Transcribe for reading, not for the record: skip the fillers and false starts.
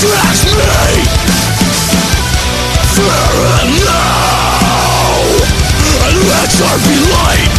Flash me fair and now, and let there be light.